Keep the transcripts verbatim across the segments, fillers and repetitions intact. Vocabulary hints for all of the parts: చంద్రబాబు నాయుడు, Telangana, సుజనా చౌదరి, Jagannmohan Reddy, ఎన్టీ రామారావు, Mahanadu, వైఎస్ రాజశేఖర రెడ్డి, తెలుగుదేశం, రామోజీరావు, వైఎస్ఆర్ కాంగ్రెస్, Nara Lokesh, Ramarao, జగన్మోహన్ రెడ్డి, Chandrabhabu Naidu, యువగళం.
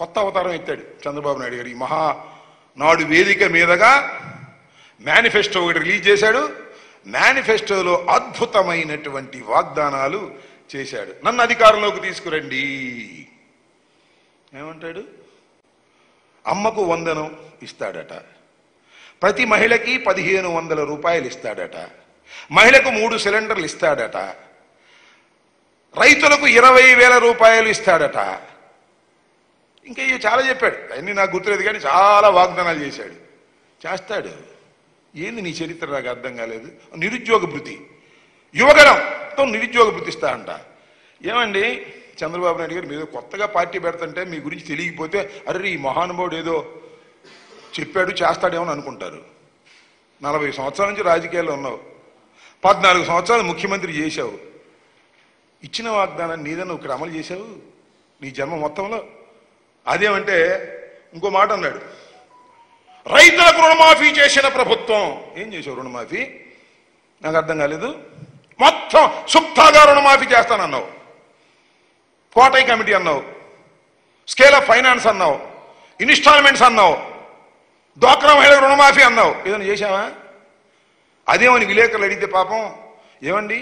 కొత్త అవతారం ఎత్తాడు చంద్రబాబు నాయుడు గారు. ఈ మహా నాడు వేదిక మీదగా మేనిఫెస్టో ఒకటి రిలీజ్ చేశాడు. మేనిఫెస్టోలో అద్భుతమైనటువంటి వాగ్దానాలు చేశాడు. నన్ను అధికారంలోకి తీసుకురండి ఏమంటాడు? అమ్మకు వందనం ఇస్తాడట, ప్రతి మహిళకి పదిహేను వందల రూపాయలు ఇస్తాడట, మహిళకు మూడు సిలిండర్లు ఇస్తాడట, రైతులకు ఇరవై వేల రూపాయలు ఇస్తాడట. ఇంకా ఇవి చాలా చెప్పాడు, అన్నీ నాకు గుర్తులేదు కానీ చాలా వాగ్దానాలు చేశాడు. చేస్తాడు ఏంది నీ చరిత్ర నాకు అర్థం కాలేదు. నిరుద్యోగ భృతి, యువగణంతో నిరుద్యోగ భృతి ఇస్తా అంట. ఏమండి చంద్రబాబు నాయుడు గారు మీరు కొత్తగా పార్టీ పెడతంటే మీ గురించి తెలియకపోతే అర్రే ఈ మహానుభావుడు ఏదో చెప్పాడు చేస్తాడేమో అనుకుంటారు. నలభై సంవత్సరాల నుంచి రాజకీయాల్లో ఉన్నావు, పద్నాలుగు సంవత్సరాలు ముఖ్యమంత్రి చేశావు, ఇచ్చిన వాగ్దానాన్ని నీదన్నా ఇక్కడ అమలు చేశావు నీ జన్మ మొత్తంలో? అదేమంటే ఇంకో మాట అన్నాడు, రైతులకు రుణమాఫీ చేసిన ప్రభుత్వం. ఏం చేశావు రుణమాఫీ? నాకు అర్థం కాలేదు. మొత్తం సుప్తాగా రుణమాఫీ చేస్తానన్నావు, కోటై కమిటీ అన్నావు, స్కేల్ ఆఫ్ ఫైనాన్స్ అన్నావు, ఇన్స్టాల్మెంట్స్ అన్నావు, డ్వాక్రా మహిళలకు రుణమాఫీ అన్నావు. ఏదైనా చేశావా? అదేమని విలేకరులు అడిగితే పాపం ఏమండి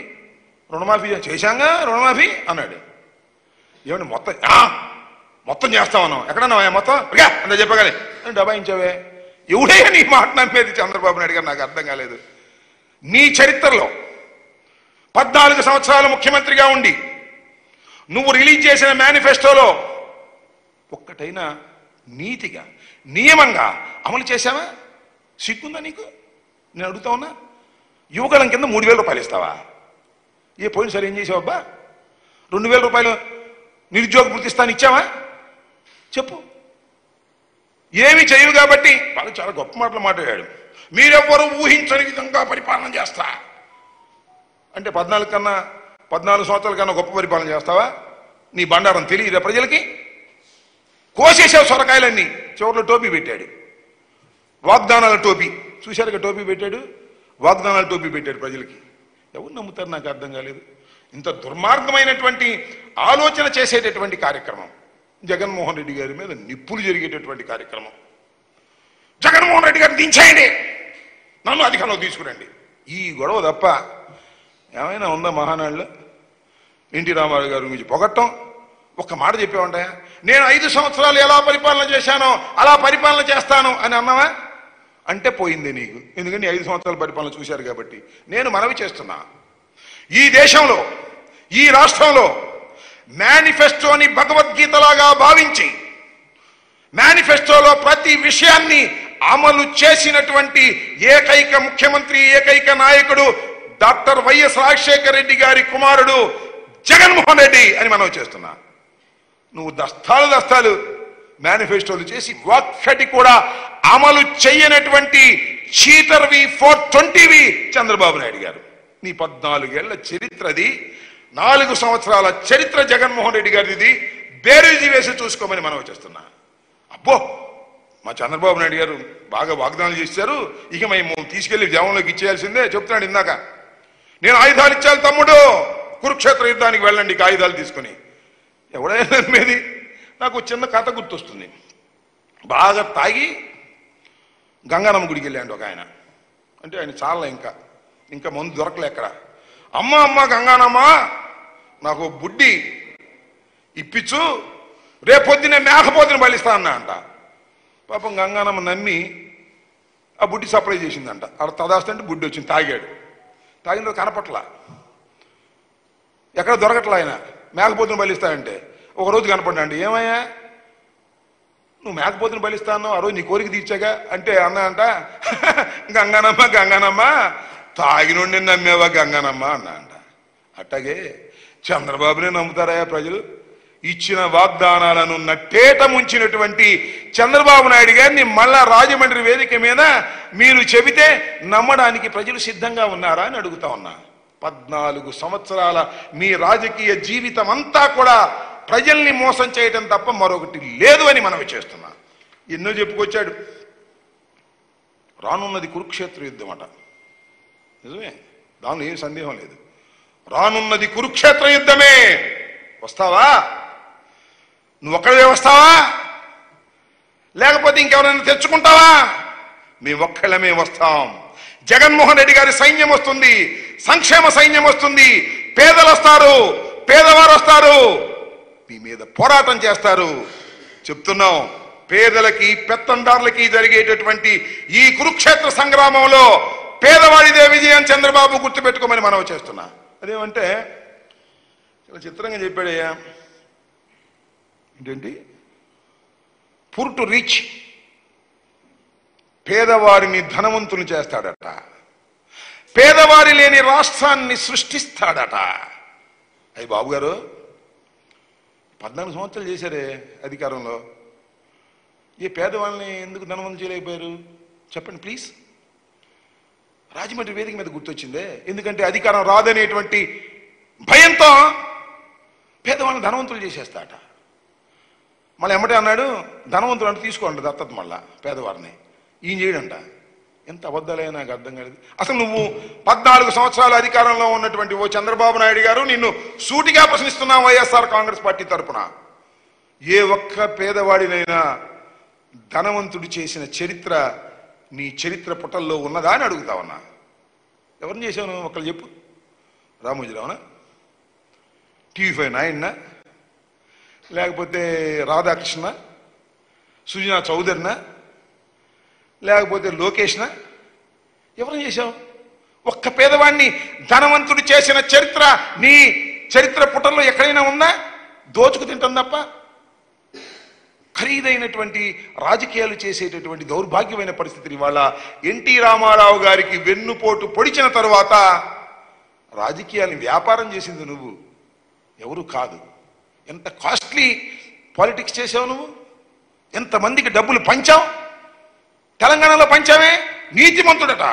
రుణమాఫీ చేశాంగా రుణమాఫీ అన్నాడు. ఏమండి మొత్తం మొత్తం చేస్తామన్నావు ఎక్కడన్నా మొత్తం అంత చెప్పగలే డబాయించావే. ఎవడే నీ మాట నమ్మేది చంద్రబాబు నాయుడు గారు? నాకు అర్థం కాలేదు. నీ చరిత్రలో పద్నాలుగు సంవత్సరాలు ముఖ్యమంత్రిగా ఉండి నువ్వు రిలీజ్ చేసిన మేనిఫెస్టోలో ఒక్కటైనా నీతిగా నియమంగా అమలు చేశావా? సిగ్గుందా నీకు? నేను అడుగుతా ఉన్నా. యువగళం కింద మూడు వేల రూపాయలు ఇస్తావా? ఏ పోయినసారి ఏం చేసావబ్బా? రెండు వేల రూపాయలు నిరుద్యోగ గుర్తిస్తాను ఇచ్చావా? చెప్పు. ఏమి చేయవు కాబట్టి వాళ్ళు చాలా గొప్ప మాటలు మాట్లాడాడు. మీరెవ్వరూ ఊహించని విధంగా పరిపాలన చేస్తా అంటే పద్నాలుగు కన్నా పద్నాలుగు సంవత్సరాల కన్నా గొప్ప పరిపాలన చేస్తావా? నీ బండారం తెలియదా ప్రజలకి? కోసేసావు సొరకాయలన్నీ. చివరిలో టోపీ పెట్టాడు, వాగ్దానాల టోపీ. చూశారుగా టోపీ పెట్టాడు, వాగ్దానాల టోపీ పెట్టాడు ప్రజలకి. ఎవరు నమ్ముతారు? నాకు అర్థం కాలేదు. ఇంత దుర్మార్గమైనటువంటి ఆలోచన చేసేటటువంటి కార్యక్రమం, జగన్మోహన్ రెడ్డి గారి మీద నిప్పులు జరిగేటటువంటి కార్యక్రమం. జగన్మోహన్ రెడ్డి గారిని దించేయండి, నన్ను అధికారంలోకి తీసుకురండి, ఈ గొడవ తప్ప ఏమైనా ఉందా మహానాడులో? ఎన్టీ రామారావు గారి గురించి పొగట్టం ఒక్క మాట చెప్పేవంటాయా? నేను ఐదు సంవత్సరాలు ఎలా పరిపాలన చేశానో అలా పరిపాలన చేస్తాను అని అన్నావా? అంటే పోయింది నీకు, ఎందుకంటే ఐదు సంవత్సరాల పరిపాలన చూశారు కాబట్టి. నేను మనవి చేస్తున్నా, ఈ దేశంలో ఈ రాష్ట్రంలో మేనిఫెస్టోని భగవద్గీతలాగా భావించి మేనిఫెస్టోలో ప్రతి విషయాన్ని అమలు చేసినటువంటి ఏకైక ముఖ్యమంత్రి, ఏకైక నాయకుడు డాక్టర్ వైఎస్ రాజశేఖర రెడ్డి గారి కుమారుడు జగన్మోహన్ రెడ్డి అని మనవి చేస్తున్నా. నువ్వు దస్తాలు దస్తాలు మేనిఫెస్టోలు చేసి ఒక్కటి కూడా అమలు చేయనటువంటి చీటర్వి, ఫోర్ ట్వంటీవి చంద్రబాబు నాయుడు గారు. నీ పద్నాలుగేళ్ల చరిత్రది, నాలుగు సంవత్సరాల చరిత్ర జగన్మోహన్ రెడ్డి గారిది. బేరేజీ వేసి చూసుకోమని మనం చేస్తున్నా. అబ్బో మా చంద్రబాబు నాయుడు గారు బాగా వాగ్దానాలు చేశారు, ఇక మేము తీసుకెళ్లి జవంలోకి ఇచ్చేయాల్సిందే చెప్తున్నాడు. ఇందాక నేను ఆయుధాలు ఇచ్చాను తమ్ముడు, కురుక్షేత్ర యుద్ధానికి వెళ్ళండి ఆయుధాలు తీసుకుని. ఎవడైనా మీది నాకు చిన్న కథ గుర్తొస్తుంది. బాగా తాగి గంగానమ్మ గుడికి వెళ్ళాడు ఒక ఆయన. అంటే ఆయన చాలా ఇంకా ఇంకా మందు దొరకలే అక్కడ. అమ్మ అమ్మ గంగానమ్మ నాకు బుడ్డి ఇప్పించు, రేపొద్దునే మేకపోతుని బలిస్తా అన్నా అంట. పాపం గంగానమ్మ నమ్మి ఆ బుడ్డి సప్లై చేసిందంట. అక్కడ తదాస్తంటే బుడ్డి వచ్చింది, తాగాడు. తాగిన కనపట్లా, ఎక్కడ దొరకట్లా. ఆయన మేకపోతుని బలిస్తాడంటే ఒకరోజు కనపడ్డాండి. ఏమయ్యా నువ్వు మేకపోతుని బలిస్తాను ఆ రోజు నీ కోరిక తీర్చాగా అంటే అన్నా అంట. గంగానమ్మ గంగానమ్మ తాగినోడిని నమ్మేవా గంగానమ్మ అన్నా అంట. అట్టగే చంద్రబాబునే నమ్ముతారాయా ప్రజలు? ఇచ్చిన వాగ్దానాలను నట్టేట ముంచినటువంటి చంద్రబాబు నాయుడు గారిని మళ్ళా రాజమండ్రి వేదిక మీద మీరు చెబితే నమ్మడానికి ప్రజలు సిద్ధంగా ఉన్నారా అని అడుగుతా ఉన్నా. పద్నాలుగు సంవత్సరాల మీ రాజకీయ జీవితం అంతా కూడా ప్రజల్ని మోసం చేయటం తప్ప మరొకటి లేదు అని మనవి చేస్తున్నా. ఎన్నో చెప్పుకొచ్చాడు. రానున్నది కురుక్షేత్ర యుద్ధం అట, నిజమే, దానిలో ఏం సందేహం లేదు. రానున్నది కురుక్షేత్ర యుద్ధమే. వస్తావా? నువ్వు ఒక్కడే వస్తావా? లేకపోతే ఇంకెవరైనా తెచ్చుకుంటావా? మీ ఒక్కళ్ళమే వస్తాం. జగన్మోహన్ రెడ్డి గారి సైన్యం వస్తుంది, సంక్షేమ సైన్యం వస్తుంది, పేదలు వస్తారు, పేదవారు వస్తారు, మీ మీద పోరాటం చేస్తారు. చెప్తున్నాం, పేదలకి పెత్తందారులకి జరిగేటటువంటి ఈ కురుక్షేత్ర సంగ్రామంలో పేదవాడిదే విజయం చంద్రబాబు గుర్తుపెట్టుకోమని మనం చేస్తున్నా. అదేమంటే చాలా చిత్రంగా చెప్పాడయ్యా, ఏంటంటే పూర్ టు రిచ్, పేదవారిని ధనవంతులు చేస్తాడట, పేదవారి లేని రాష్ట్రాన్ని సృష్టిస్తాడట. అయ్యి బాబు గారు పద్నాలుగు సంవత్సరాలు చేశారే అధికారంలో, ఈ పేదవాళ్ళని ఎందుకు ధనవంతులు చేయలేకపోయారు చెప్పండి ప్లీజ్. రాజమండ్రి వేదిక మీద గుర్తొచ్చిందే, ఎందుకంటే అధికారం రాదనేటువంటి భయంతో పేదవాళ్ళని ధనవంతులు చేసేస్తాట. మళ్ళీ ఎమ్మటే అన్నాడు ధనవంతులు అంటే తీసుకోండి దత్తత మళ్ళా పేదవారిని, ఈయన చేయడంట. ఎంత అబద్ధాలే నాకు అర్థం కాలేదు. అసలు నువ్వు పద్నాలుగు సంవత్సరాల అధికారంలో ఉన్నటువంటి ఓ చంద్రబాబు నాయుడు గారు నిన్ను సూటిగా ప్రశ్నిస్తున్నావు వైఎస్ఆర్ కాంగ్రెస్ పార్టీ తరఫున. ఏ ఒక్క పేదవాడినైనా ధనవంతుడు చేసిన చరిత్ర నీ చరిత్ర పుటల్లో ఉన్నదా అని అడుగుతావన్నా. ఎవరిని చేశాను ఒకళ్ళు చెప్పు? రామోజీరావునా, టీవీ ఫైవ్ నాయన్నా, లేకపోతే రాధాకృష్ణ, సుజనా చౌదరినా, లేకపోతే లోకేష్నా? ఎవరిని చేశావు? ఒక్క పేదవాడిని ధనవంతుడు చేసిన చరిత్ర నీ చరిత్ర పుటల్లో ఎక్కడైనా ఉందా? దోచుకు తింటాం తప్ప ఖరీదైనటువంటి రాజకీయాలు చేసేటటువంటి దౌర్భాగ్యమైన పరిస్థితిని ఇవాళ ఎన్టీ రామారావు గారికి వెన్నుపోటు పొడిచిన తర్వాత రాజకీయాన్ని వ్యాపారం చేసింది నువ్వు, ఎవరు కాదు. ఎంత కాస్ట్లీ పాలిటిక్స్ చేసావు నువ్వు, ఎంతమందికి డబ్బులు పంచావు, తెలంగాణలో పంచావే. నీతిమంతుడట,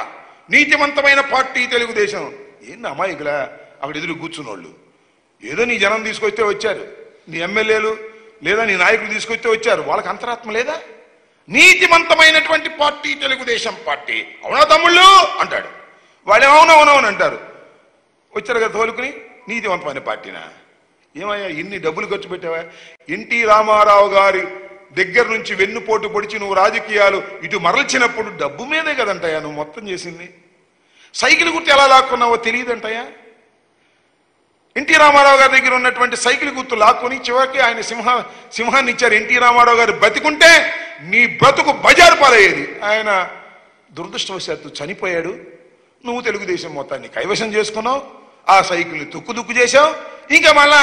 నీతిమంతమైన పార్టీ తెలుగుదేశం. ఏంది అమాయకులా అక్కడ ఎదురు కూర్చున్నోళ్ళు? ఏదో నీ జనం తీసుకొస్తే వచ్చారు, నీ ఎమ్మెల్యేలు లేదా నీ నాయకులు తీసుకొస్తే వచ్చారు, వాళ్ళకి అంతరాత్మ లేదా? నీతిమంతమైనటువంటి పార్టీ తెలుగుదేశం పార్టీ, అవునా తమ్ముళ్ళు అంటాడు, వాళ్ళేమవునవునవును అంటారు. వచ్చారు కదా తోలుకుని, నీతివంతమైన పార్టీనా? ఏమయ్యా ఇన్ని డబ్బులు ఖర్చు పెట్టావా? ఎన్టీ రామారావు గారి దగ్గర నుంచి వెన్నుపోటు పొడిచి నువ్వు రాజకీయాలు ఇటు మరల్చినప్పుడు డబ్బు మీదే కదంటాయా నువ్వు మొత్తం చేసింది. సైకిల్ గుర్తు ఎలా లాక్కున్నావో తెలియదంటాయా? ఎన్టీ రామారావు గారి దగ్గర ఉన్నటువంటి సైకిల్ గుర్తు లాక్కొని చివరికి ఆయన సింహ సింహాన్ని ఇచ్చారు. ఎన్టీ రామారావు గారు బతికుంటే నీ బ్రతుకు బజారు పాలయ్యేది. ఆయన దురదృష్టవశాత్తు చనిపోయాడు, నువ్వు తెలుగుదేశం మొత్తాన్ని కైవశం చేసుకున్నావు, ఆ సైకిల్ని తుక్కు దుక్కు చేశావు. ఇంకా మళ్ళా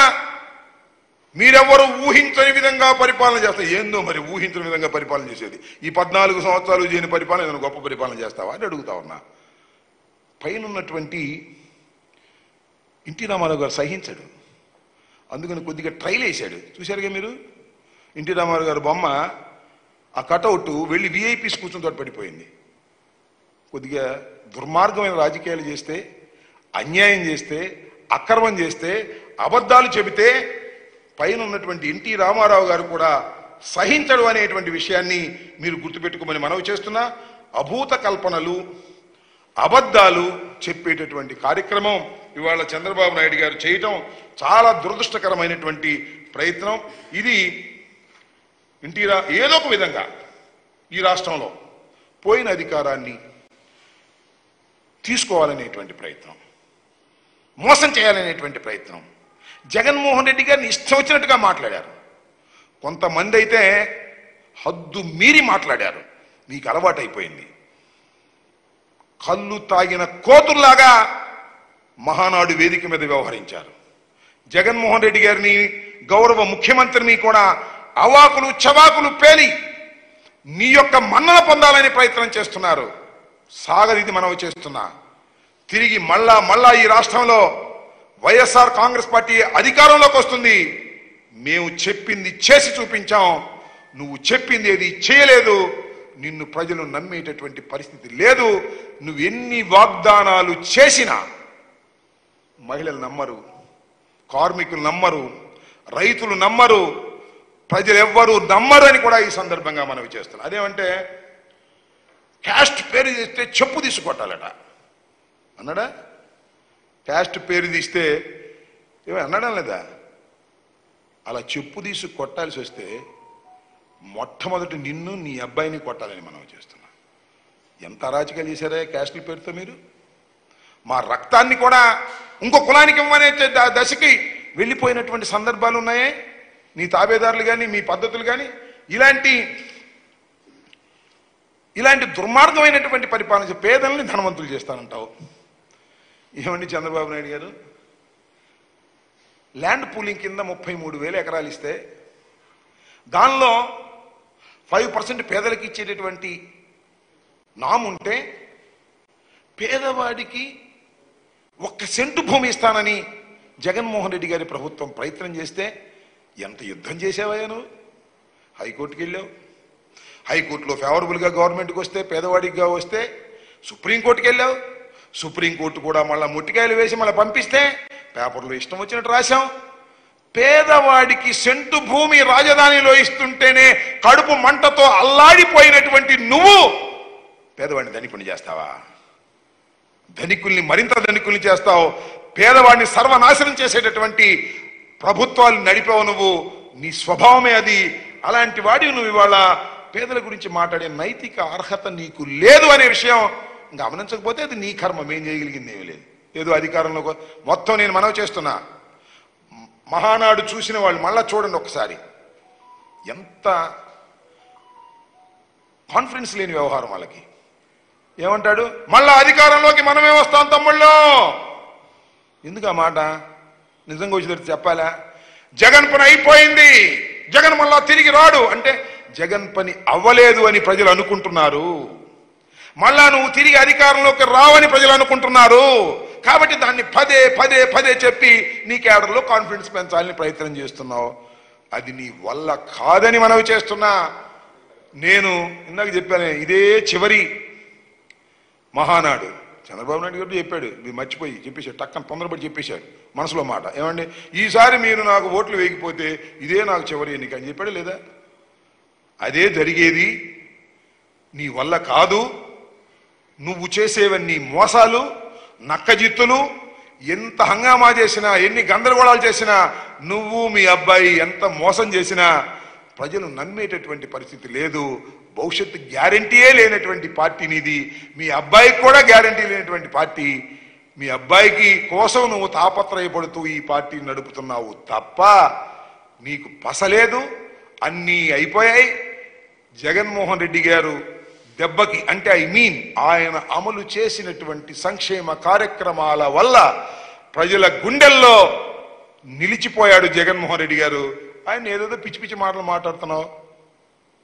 మీరెవ్వరూ ఊహించని విధంగా పరిపాలన చేస్తారు. ఏందో మరి ఊహించని విధంగా పరిపాలన చేసేది, ఈ పద్నాలుగు సంవత్సరాలు చేయని పరిపాలన ఏదైనా గొప్ప పరిపాలన చేస్తావా అని అడుగుతా ఉన్నా. పైన ఉన్నటువంటి ఎన్టీ రామారావు గారు సహించాడు, అందుకని కొద్దిగా ట్రైల్ వేశాడు. చూశారుగా మీరు, ఎన్టీ రామారావు గారు బొమ్మ ఆ కటౌట్ వెళ్ళి విఐపీస్ కూర్చుంతో పడిపోయింది. కొద్దిగా దుర్మార్గమైన రాజకీయాలు చేస్తే, అన్యాయం చేస్తే, అక్రమం చేస్తే, అబద్ధాలు చెబితే పైన ఉన్నటువంటి ఎన్టీ రామారావు గారు కూడా సహించడు అనేటువంటి విషయాన్ని మీరు గుర్తుపెట్టుకోమని మనవి చేస్తున్నా. అభూత కల్పనలు, అబద్ధాలు చెప్పేటటువంటి కార్యక్రమం ఇవాళ చంద్రబాబు నాయుడు గారు చేయటం చాలా దురదృష్టకరమైనటువంటి ప్రయత్నం. ఇది ఎన్టీ రా ఏదో ఒక విధంగా ఈ రాష్ట్రంలో పోయిన అధికారాన్ని తీసుకోవాలనేటువంటి ప్రయత్నం, మోసం చేయాలనేటువంటి ప్రయత్నం. జగన్మోహన్ రెడ్డి గారిని ఇష్టం వచ్చినట్టుగా మాట్లాడారు, కొంతమంది అయితే హద్దు మీరి మాట్లాడారు, మీకు అలవాటైపోయింది. కళ్ళు తాగిన కోతుల్లాగా మహానాడు వేదిక మీద వ్యవహరించారు. జగన్మోహన్ రెడ్డి గారిని, గౌరవ ముఖ్యమంత్రిని కూడా అవాకులు చవాకులు పేలి నీ యొక్క మన్నన పొందాలని ప్రయత్నం చేస్తున్నారు. సాగదీది మనం చేస్తున్నా. తిరిగి మళ్ళా మళ్ళా ఈ రాష్ట్రంలో వైఎస్ఆర్ కాంగ్రెస్ పార్టీ అధికారంలోకి వస్తుంది. మేము చెప్పింది చేసి చూపించాం, నువ్వు చెప్పింది ఏది చేయలేదు, నిన్ను ప్రజలు నమ్మేటటువంటి పరిస్థితి లేదు. నువ్వు ఎన్ని వాగ్దానాలు చేసినా మహిళలు నమ్మరు, కార్మికులు నమ్మరు, రైతులు నమ్మరు, ప్రజలెవ్వరూ నమ్మరు అని కూడా ఈ సందర్భంగా మనవి చేస్తున్నాం. అదేమంటే క్యాస్ట్ పేరు తీస్తే చెప్పు తీసుకొట్టాలట అన్నాడా? క్యాస్ట్ పేరు తీస్తే ఏమో అన్నాడా లేదా? అలా చెప్పు తీసి కొట్టాల్సి వస్తే మొట్టమొదటి నిన్ను నీ అబ్బాయిని కొట్టాలని మనం చేస్తున్నాం. ఎంత అరాచకాలు చేశారే క్యాస్ట్ల పేరుతో మీరు. మా రక్తాన్ని కూడా ఇంకో కులానికి ఇవ్వమనే దశకి వెళ్ళిపోయినటువంటి సందర్భాలు ఉన్నాయే. నీ తాబేదారులు కానీ మీ పద్ధతులు కానీ ఇలాంటి ఇలాంటి దుర్మార్గమైనటువంటి పరిపాలన పేదల్ని ధనవంతులు చేస్తానంటావు. ఏమండి చంద్రబాబు నాయుడు గారు, ల్యాండ్ పూలింగ్ కింద ముప్పై మూడు వేల ఎకరాలు ఇస్తే దానిలో ఫైవ్ పర్సెంట్ పేదలకు ఇచ్చేటటువంటి నాముంటే పేదవాడికి ఒక్క సెంటు భూమి ఇస్తానని జగన్మోహన్ రెడ్డి గారి ప్రభుత్వం ప్రయత్నం చేస్తే ఎంత యుద్ధం చేసావయ్యా నువ్వు. హైకోర్టుకి వెళ్ళావు, హైకోర్టులో ఫేవరబుల్గా గవర్నమెంట్కి వస్తే పేదవాడికిగా వస్తే సుప్రీంకోర్టుకి వెళ్ళావు, సుప్రీంకోర్టు కూడా మళ్ళీ ముట్టికాయలు వేసి మళ్ళీ పంపిస్తే పేపర్లో ఇష్టం వచ్చినట్టు రాశాం. పేదవాడికి సెంటు భూమి రాజధానిలో ఇస్తుంటేనే కడుపు మంటతో అల్లాడిపోయినటువంటి నువ్వు పేదవాడిని ధనికుని చేస్తావా? ధనికుల్ని మరింత ధనికుల్ని చేస్తావు, పేదవాడిని సర్వనాశనం చేసేటటువంటి ప్రభుత్వాలు నడిపావు నువ్వు. నీ స్వభావమే అది. అలాంటి వాడివి నువ్వు. ఇవాళ పేదల గురించి మాట్లాడే నైతిక అర్హత నీకు లేదు అనే విషయం గమనించకపోతే అది నీ కర్మ, మేం చేయగలిగింది ఏమీ లేదు. ఏదో అధికారంలో మొత్తం నేను మనవి చేస్తున్నా, మహానాడు చూసిన వాళ్ళు మళ్ళా చూడండి ఒకసారి. ఎంత కాన్ఫిడెన్స్ లేని వ్యవహారం వాళ్ళకి. ఏమంటాడు, మళ్ళా అధికారంలోకి మనమే వస్తాం తమ్ముళ్ళు. ఎందుకు ఆ మాట నిజంగా వచ్చి చెప్పాలా? జగన్ పని అయిపోయింది, జగన్ మళ్ళా తిరిగి రాడు అంటే జగన్ పని అవ్వలేదు అని ప్రజలు అనుకుంటున్నారు, మళ్ళా నువ్వు తిరిగి అధికారంలోకి రావని ప్రజలు అనుకుంటున్నారు. కాబట్టి దాన్ని పదే పదే పదే చెప్పి నీ క్యాడర్లో కాన్ఫిడెన్స్ పెంచాలని ప్రయత్నం చేస్తున్నావు. అది నీ వల్ల కాదని మనవి చేస్తున్నా. నేను ఇందాక చెప్పాను, ఇదే చివరి మహానాడు. చంద్రబాబు నాయుడు గారు చెప్పాడు, మీరు మర్చిపోయి చెప్పేశాడు, టక్కన తొందరపడి చెప్పేశాడు మనసులో మాట. ఏమండి, ఈసారి మీరు నాకు ఓట్లు వేయకపోతే ఇదే నాకు చివరి ఎన్నిక అని చెప్పాడు లేదా? అదే జరిగేది. నీ వల్ల కాదు, నువ్వు చేసేవన్నీ మోసాలు, నక్కజిత్తులు. ఎంత హంగామా చేసినా, ఎన్ని గందరగోళాలు చేసినా, నువ్వు మీ అబ్బాయి ఎంత మోసం చేసినా ప్రజలు నమ్మేటటువంటి పరిస్థితి లేదు. భవిష్యత్తు గ్యారంటీయే లేనటువంటి పార్టీ నీది, మీ అబ్బాయికి కూడా గ్యారంటీ లేనటువంటి పార్టీ. మీ అబ్బాయికి కోసం నువ్వు తాపత్రయపడుతూ ఈ పార్టీని నడుపుతున్నావు తప్ప నీకు పసలేదు. అన్నీ అయిపోయాయి. జగన్మోహన్ రెడ్డి గారు దెబ్బకి, అంటే ఐ మీన్ ఆయన అమలు చేసినటువంటి సంక్షేమ కార్యక్రమాల వల్ల ప్రజల గుండెల్లో నిలిచిపోయాడు జగన్మోహన్ రెడ్డి గారు. ఆయన ఏదేదో పిచ్చి పిచ్చి మాటలు మాట్లాడుతున్నావు,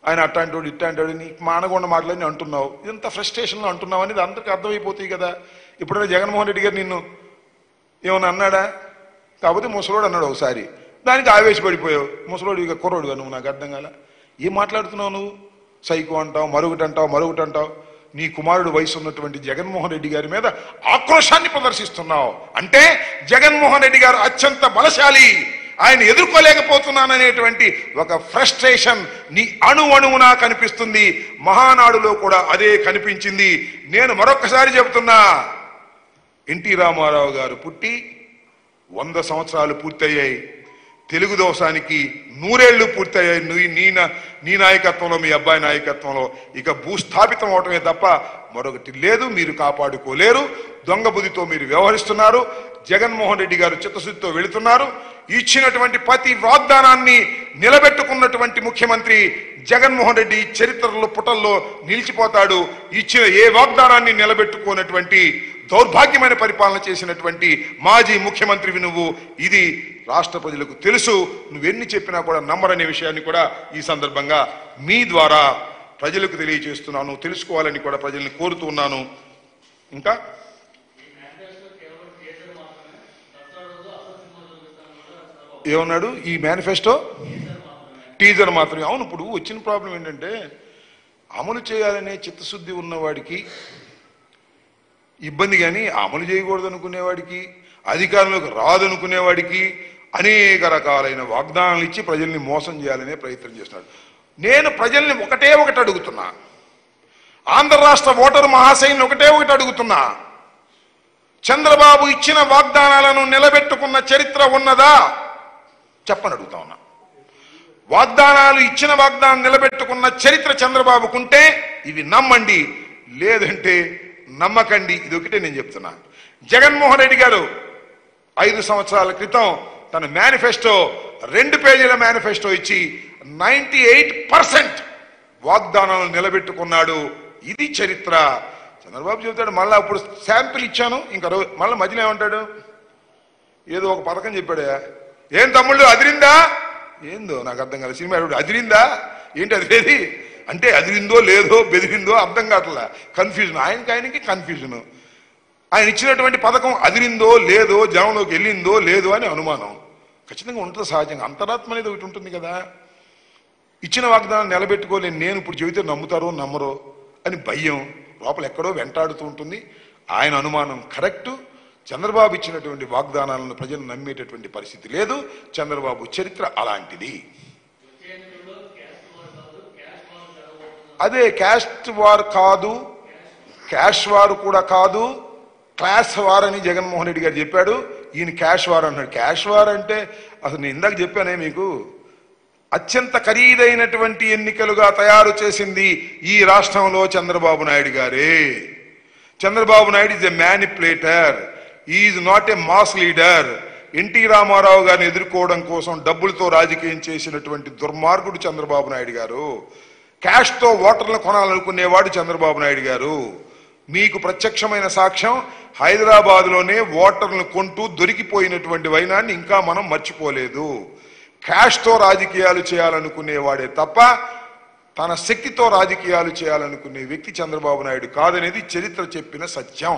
ఆయన అట్టాంటి వాడు ఇట్టాంటి వాడు నీకు మానగొండ మాటలని అంటున్నావు. ఇదంతా ఫ్రస్ట్రేషన్లో అంటున్నావు అనేది అందరికీ అర్థమైపోతాయి కదా. ఇప్పుడైనా జగన్మోహన్ రెడ్డి గారు నిన్ను ఏమన్నా అన్నాడా? కాకపోతే ముసలోడు అన్నాడు ఒకసారి, దానికి ఆవేశపడిపోయావు. ముసలోడు ఇక కుర్రోడుగా నువ్వు, నాకు అర్థం కాల. ఏం మాట్లాడుతున్నావు నువ్వు? సైకో అంటావు, మరొకటి అంటావు, మరొకటి అంటావు. నీ కుమారుడు వయసు ఉన్నటువంటి జగన్మోహన్ రెడ్డి గారి మీద ఆక్రోశాన్ని ప్రదర్శిస్తున్నావు అంటే జగన్మోహన్ రెడ్డి గారు అత్యంత బలశాలి, ఆయన ఎదుర్కోలేకపోతున్నాననేటువంటి ఒక ఫ్రస్ట్రేషన్ నీ అణు అణువునా కనిపిస్తుంది. మహానాడులో కూడా అదే కనిపించింది. నేను మరొకసారి చెబుతున్నా, ఎన్టీ రామారావు గారు పుట్టి వంద సంవత్సరాలు పూర్తయ్యాయి, తెలుగుదేశానికి నూరేళ్లు పూర్తయ్యాయి. నువ్వు నీ నీ నాయకత్వంలో, మీ అబ్బాయి నాయకత్వంలో ఇక భూస్థాపితం అవటమే తప్ప మరొకటి లేదు. మీరు కాపాడుకోలేరు. దొంగ బుద్ధితో మీరు వ్యవహరిస్తున్నారు. జగన్మోహన్ రెడ్డి గారు చిత్తశుద్ధితో వెళుతున్నారు. ఇచ్చినటువంటి ప్రతి వాగ్దానాన్ని నిలబెట్టుకున్నటువంటి ముఖ్యమంత్రి జగన్మోహన్ రెడ్డి చరిత్రలో పుటల్లో నిలిచిపోతాడు. ఇచ్చిన ఏ వాగ్దానాన్ని నిలబెట్టుకున్నటువంటి దౌర్భాగ్యమైన పరిపాలన చేసినటువంటి మాజీ ముఖ్యమంత్రివి నువ్వు. ఇది రాష్ట్ర ప్రజలకు తెలుసు. నువ్వెన్ని చెప్పినా కూడా నమ్మరనే విషయాన్ని కూడా ఈ సందర్భంగా మీ ద్వారా ప్రజలకు తెలియజేస్తున్నాను, తెలుసుకోవాలని కూడా ప్రజల్ని కోరుతూ ఉన్నాను. ఇంకా ఏమన్నాడు ఈ మేనిఫెస్టో టీజర్ మాత్రమే. అవును, ఇప్పుడు వచ్చిన ప్రాబ్లం ఏంటంటే అమలు చేయాలనే చిత్తశుద్ధి ఉన్నవాడికి ఇబ్బంది, కానీ అమలు చేయకూడదు అనుకునేవాడికి, అధికారంలోకి రాదనుకునేవాడికి అనేక రకాలైన వాగ్దానాలు ఇచ్చి ప్రజల్ని మోసం చేయాలనే ప్రయత్నం చేస్తున్నాడు. నేను ప్రజల్ని ఒకటే ఒకటి అడుగుతున్నా, ఆంధ్ర రాష్ట్ర ఓటరు మహాశైలిని ఒకటే ఒకటి అడుగుతున్నా, చంద్రబాబు ఇచ్చిన వాగ్దానాలను నిలబెట్టుకున్న చరిత్ర ఉన్నదా చెప్పని అడుగుతా ఉన్నా. వాగ్దానాలు ఇచ్చిన వాగ్దానం నిలబెట్టుకున్న చరిత్ర చంద్రబాబుకుంటే ఇవి నమ్మండి లేదంటే నమ్మకండి ఇది ఒకటే నేను చెప్తున్నా జగన్మోహన్ రెడ్డి గారు ఐదు సంవత్సరాల క్రితం తన మేనిఫెస్టో రెండు పేజీల మేనిఫెస్టో ఇచ్చి తొంభై ఎనిమిది శాతం వాగ్దానాలను నిలబెట్టుకున్నాడు ఇది చరిత్ర చంద్రబాబు చెప్తాడు మళ్ళీ అప్పుడు శాంపిల్ ఇచ్చాను ఇంకా మళ్ళీ మధ్యలో ఏమంటాడు ఏదో ఒక పథకం చెప్పాడు ఏం తమ్ముళ్ళు అదిరిందా ఏందో నాకు అర్థం కాదు సినిమా అదిరిందా ఏంటి అదిరేది అంటే అదిరిందో లేదో బెదిరిందో అర్థం కావట్లా కన్ఫ్యూజన్ ఆయనకి ఆయనకి కన్ఫ్యూజన్ ఆయన ఇచ్చినటువంటి పథకం అదిరిందో లేదో జనంలోకి వెళ్ళిందో లేదో అని అనుమానం ఖచ్చితంగా ఉంటుంది సహజంగా అంతరాత్మ అనేది ఒకటి ఉంటుంది కదా ఇచ్చిన వాగ్దానం నిలబెట్టుకోలేని నేను ఇప్పుడు చెబితే నమ్ముతారో నమ్మరో అని భయం లోపల ఎక్కడో వెంటాడుతూ ఉంటుంది ఆయన అనుమానం కరెక్టు చంద్రబాబు ఇచ్చినటువంటి వాగ్దానాలను ప్రజలు నమ్మేటటువంటి పరిస్థితి లేదు చంద్రబాబు చరిత్ర అలాంటిది అదే క్యాస్ట్ వార్ కాదు క్యాష్ వార్ కూడా కాదు క్లాస్ వార్ అని జగన్మోహన్ రెడ్డి గారు చెప్పాడు ఈయన క్యాష్ వార్ అన్నాడు క్యాష్ వార్ అంటే అసలు నేను ఇందాక చెప్పానే మీకు అత్యంత ఖరీదైనటువంటి ఎన్నికలుగా తయారు చేసింది ఈ రాష్ట్రంలో చంద్రబాబు నాయుడు గారే చంద్రబాబు నాయుడు is a manipulator is not a mass leader ఎన్టీ రామారావు గారిని ఎదుర్కోవడం కోసం డబ్బులతో రాజకీయం చేసినటువంటి దుర్మార్గుడు చంద్రబాబు నాయుడు గారు క్యాష్తో ఓటర్లను కొనాలనుకునేవాడు చంద్రబాబు నాయుడు గారు మీకు ప్రత్యక్షమైన సాక్ష్యం హైదరాబాద్లోనే ఓటర్లను కొంటూ దొరికిపోయినటువంటి వైనాన్ని ఇంకా మనం మర్చిపోలేదు క్యాష్తో రాజకీయాలు చేయాలనుకునేవాడే తప్ప తన శక్తితో రాజకీయాలు చేయాలనుకునే వ్యక్తి చంద్రబాబు నాయుడు కాదనేది చరిత్ర చెప్పిన సత్యం.